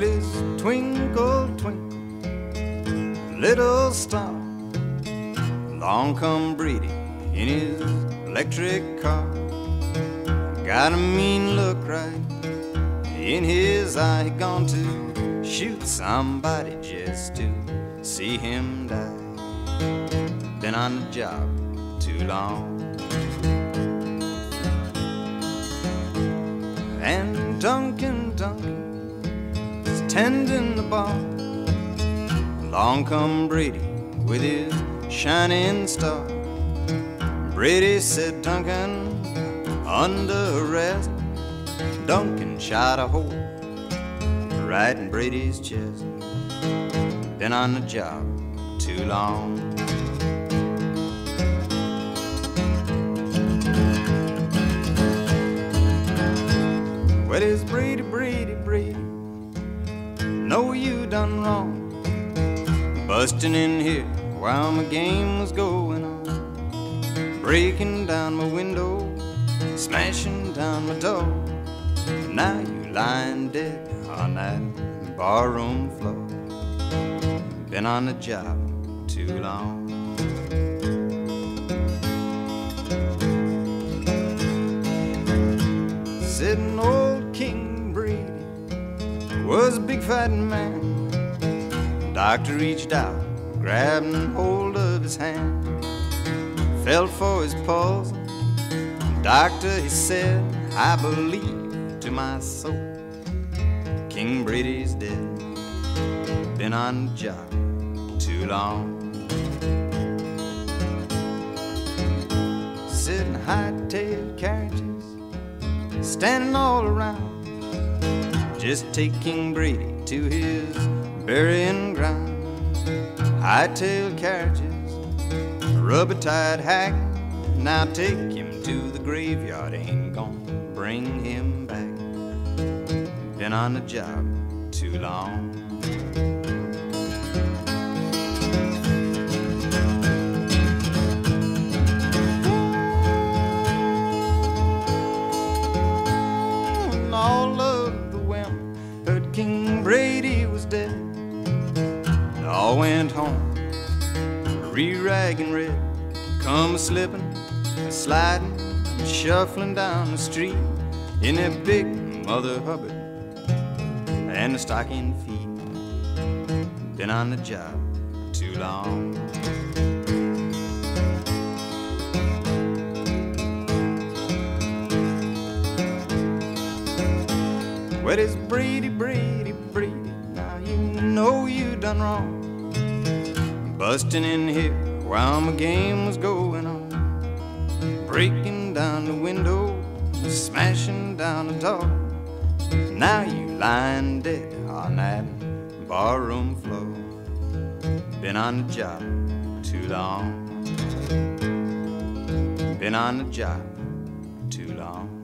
It is twinkle, twinkle, little star. Long come Brady in his electric car. Got a mean look right in his eye. He gone to shoot somebody just to see him die. Been on the job too long. And Duncan is tending the bar. Along come Brady with his shining star. Brady said, Duncan, under arrest. Duncan shot a hole right in Brady's chest. Been on the job too long. Well, it's Brady, Brady, Brady, know you done wrong, busting in here while my game was going on, breaking down my window, smashing down my door. Now you lying dead on that barroom floor. Been on the job too long. Said an old King Brady was a big fighting man. The doctor reached out, grabbing hold of his hand, felt for his pulse. The doctor, he said, I believe to my soul King Brady's dead. Been on the job too long. Said in high-tailed carriages, standing all around, just take King Brady to his burying ground. High-tailed carriages, rubber-tied hack. Now take him to the graveyard, ain't gonna bring him back. Been on the job too long. All of the women heard King Brady was dead. They all went home, re-ragging red. Come a-slipping, a-sliding, shuffling down the street in their big Mother Hubbard and the stocking feet. Been on the job too long. Well, it's Brady, Brady, Brady, now you know you done wrong, busting in here while my game was going on, breaking down the window, smashing down the door. Now you lying dead on that barroom floor. Been on the job too long. Been on the job too long.